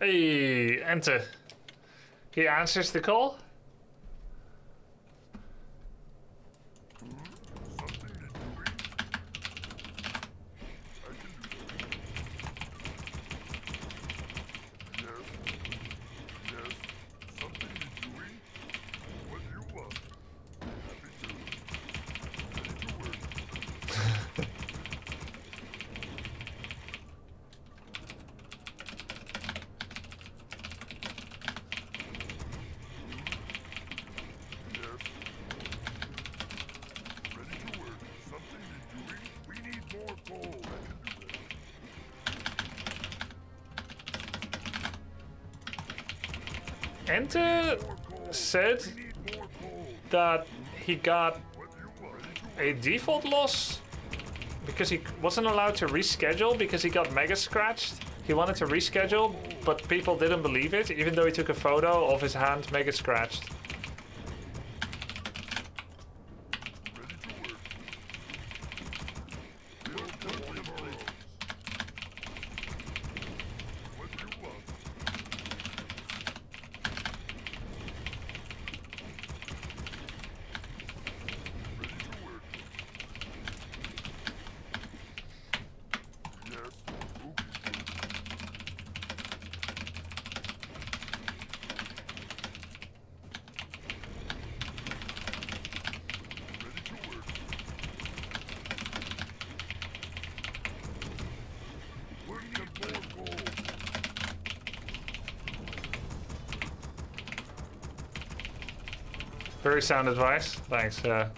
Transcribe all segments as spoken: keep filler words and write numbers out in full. Hey, enter. He answers the call. Enter said that he got a default loss because he wasn't allowed to reschedule because he got mega scratched. He wanted to reschedule, but people didn't believe it, even though he took a photo of his hand mega scratched. Very sound advice. Thanks. Uh,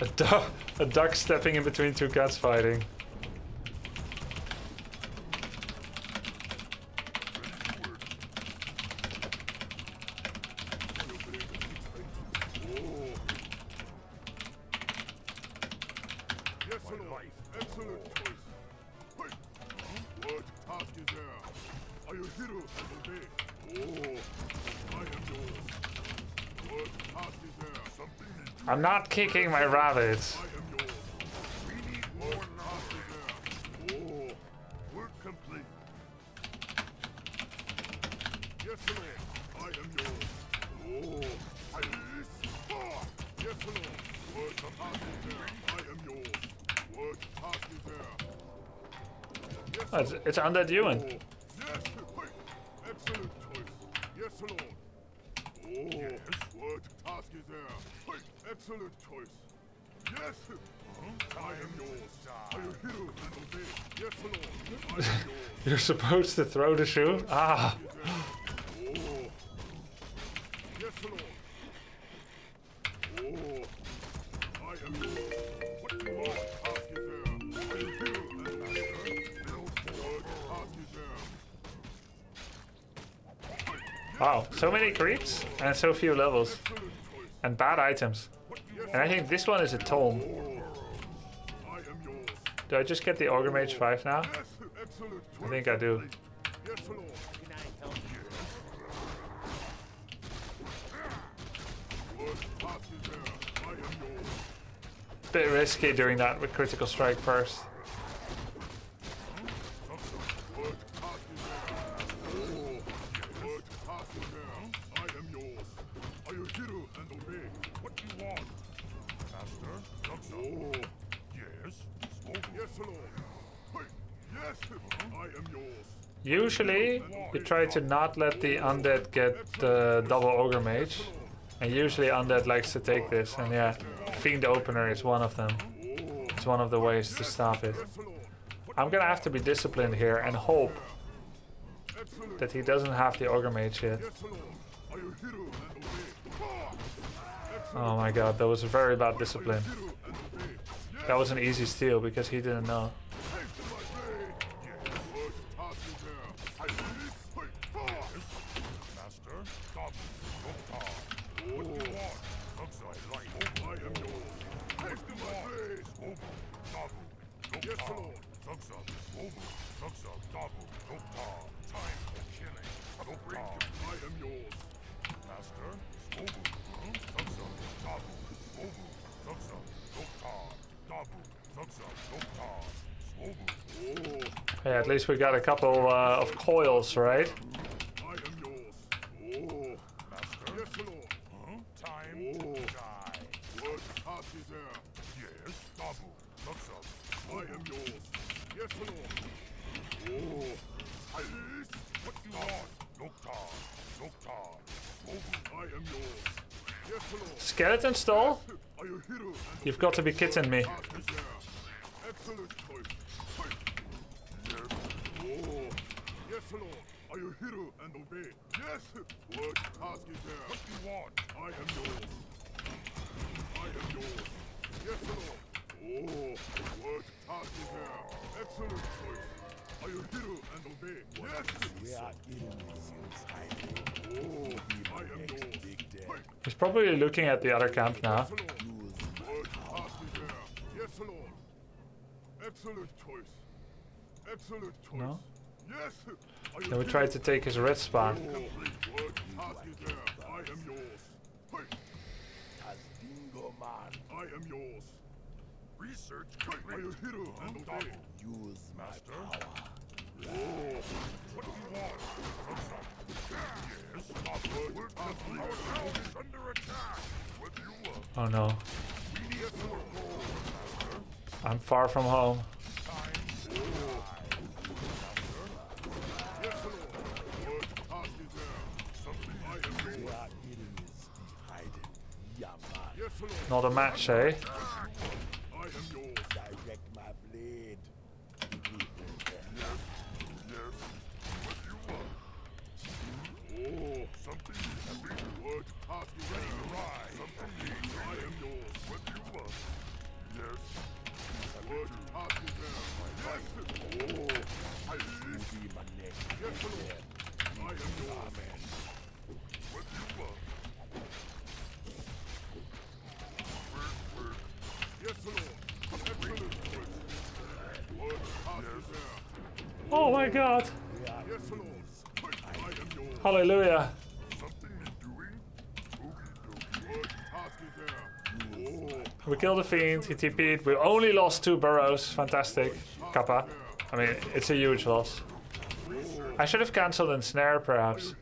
a, du a duck stepping in between two cats fighting. I'm not kicking my rabbits. Oh, it's, it's undead human. You're supposed to throw the shoe? Ah! Wow, so many creeps and so few levels. And bad items. And I think this one is a tome. Do I just get the Ogre Mage five now? I think I do. Bit risky doing that with Critical Strike first. Usually, you try to not let the undead get the double Ogre Mage. And usually undead likes to take this. And yeah, Fiend Opener is one of them. It's one of the ways to stop it. I'm gonna have to be disciplined here and hope that he doesn't have the Ogre Mage yet. Oh my god, that was a very bad discipline. That was an easy steal because he didn't know. Yeah, at least we got a couple uh, of coils, right? I am yours. Oh, master. Yes, Lord. Huh? Time oh. to die. What heart is there? Yes, Babu. Look up. I am yours. Yes, Lord. Oh, Alice. What do you want? Doctor. Doctor. Oh, I am yours. Yes, Lord. Skeleton stall? Are you hero? You've got to be kidding me. Excellent choice. Yes, Lord, are you hero and obey? Yes! What task is there? What do you want? I am yours. I am yours. Yes, Lord. Oh, what task is there? Excellent choice. Are you hero and obey? Yes! We are enemies. Oh, I am yours. He's probably looking at the other camp now. What task is there? Yes, Lord. Excellent choice. Excellent choice. No? Yes. Then we tried to take his red spawn. I am yours. Dingo man. I am yours. Research complete. Use master. Oh, what do you want? Yes, under attack. What do you want? Oh no. We need a more gold, master. I'm far from home. Not a match, eh? Oh my God! Hallelujah! We killed the fiend, he T P'd, we only lost two burrows, fantastic. Kappa. I mean, it's a huge loss. I should have cancelled Ensnare, perhaps.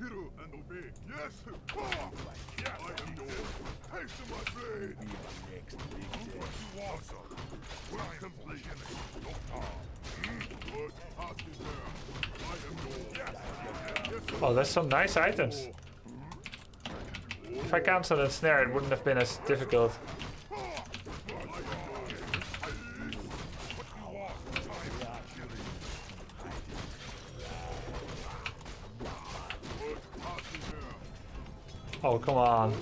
Oh, that's some nice items. If I cancelled Ensnare, it wouldn't have been as difficult. Oh, come on.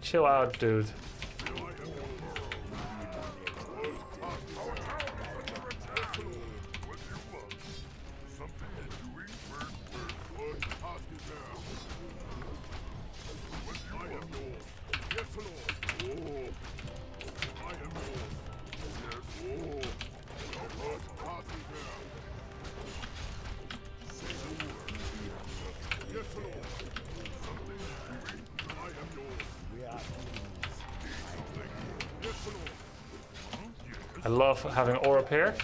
Chill out, dude. I love having Orb up here.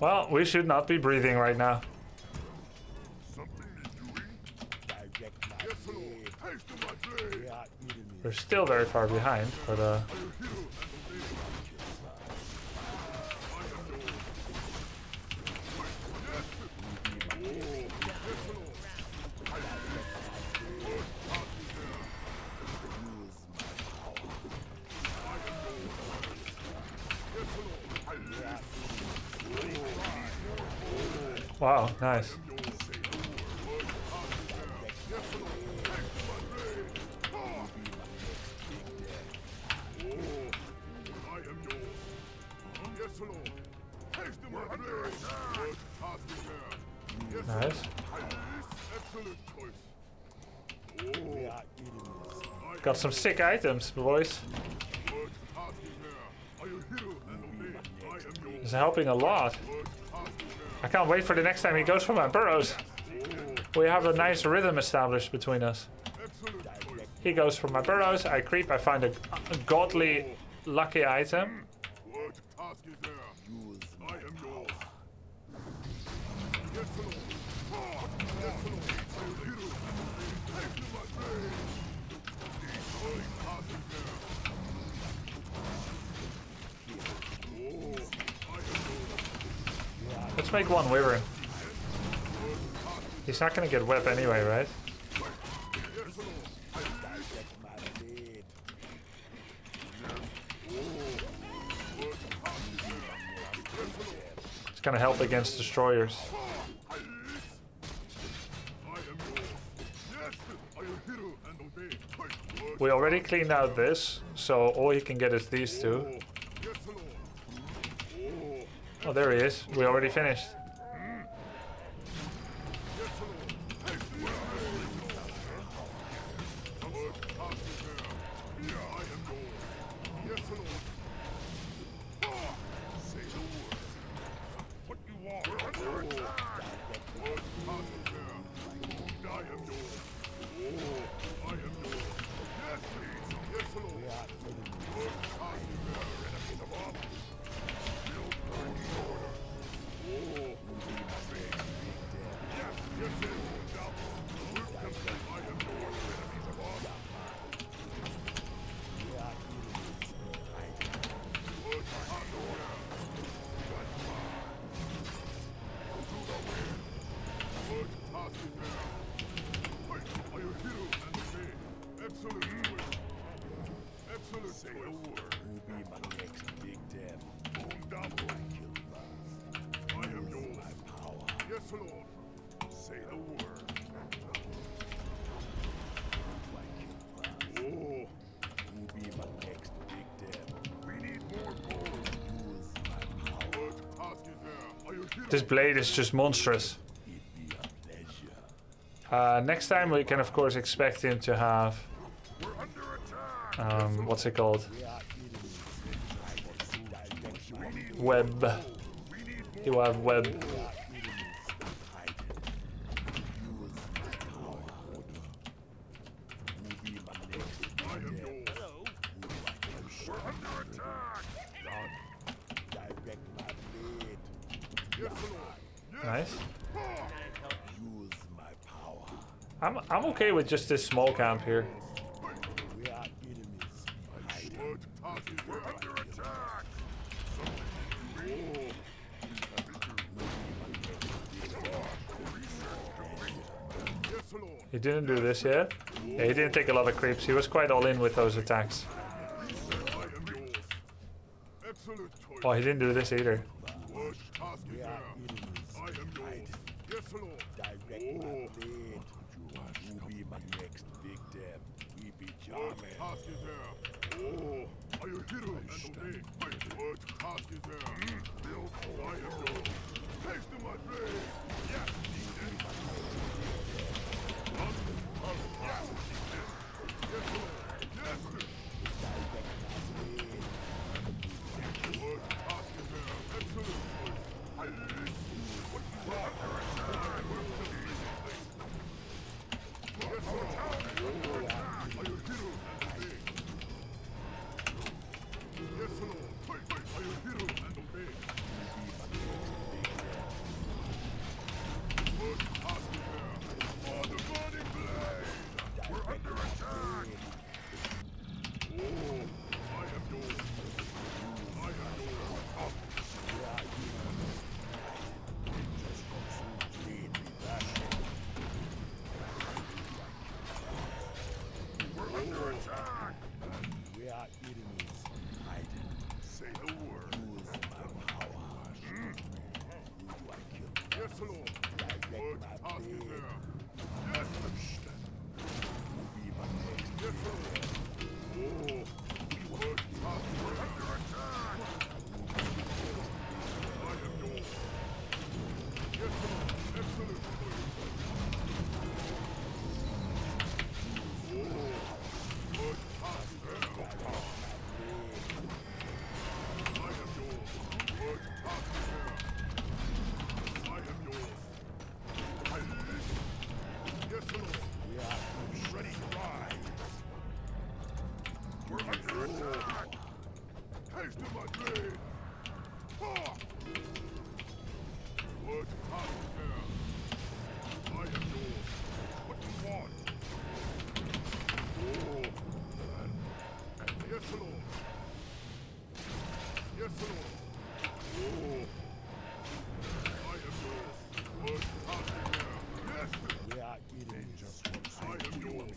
Well, we should not be breathing right now. We're still very far behind, but uh... wow, nice. Got some sick items, boys. It's helping a lot. I can't wait for the next time he goes for my burrows. We have a nice rhythm established between us. He goes for my burrows, I creep, I find a godly lucky item. Let's make one wyvern. He's not gonna get web anyway, right? It's gonna help against destroyers. We already cleaned out this, so all he can get is these two. Oh, there he is. We already finished. This blade is just monstrous. Uh, next time we can of course expect him to have um, what's it called? Web. He will have web. Nice. I'm I'm okay with just this small camp here. He didn't do this yet. Yeah, he didn't take a lot of creeps. He was quite all in with those attacks. Oh, he didn't do this either. Rise to my blade! What power? I am yours. What do you want? Oh, and yes, Lord. Yes, Lord. Oh, I am yours. What power? Yes. We are eating just one. I am yours.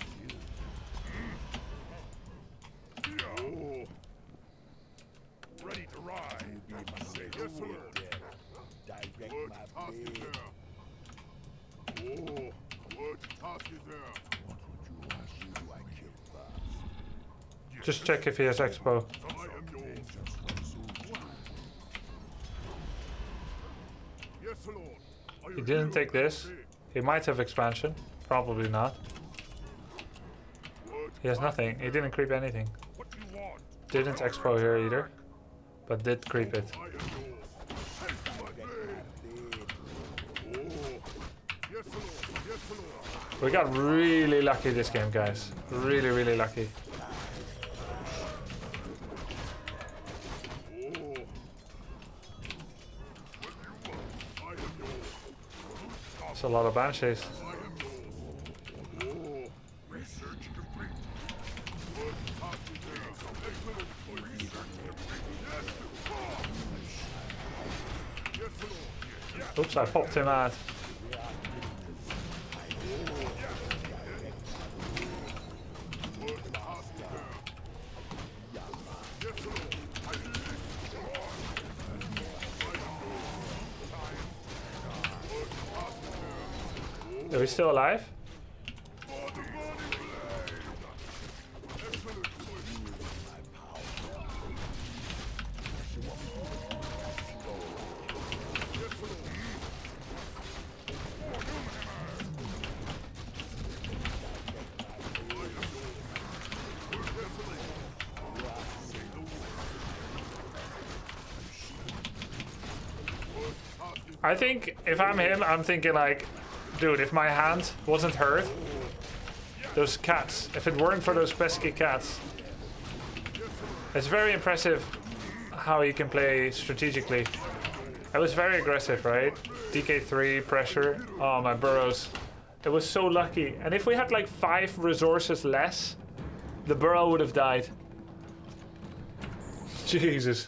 Yes, sir. Direct what my task is there? Oh, what task is there? What would you ask you do I kill first? Just check if he has expo. I am yours. Yes, Lord. He didn't take this. He might have expansion. Probably not. He has nothing. He didn't creep anything. Didn't expo here either. But did creep it. We got really lucky this game, guys. Really, really lucky. It's a lot of banshees. Oops, I popped him out. Are we still alive? I think if I'm him, I'm thinking like, dude, if my hand wasn't hurt, those cats, if it weren't for those pesky cats. It's very impressive how you can play strategically. I was very aggressive, right? D K three, pressure, oh my burrows. It was so lucky. And if we had like five resources less, the burrow would have died. Jesus.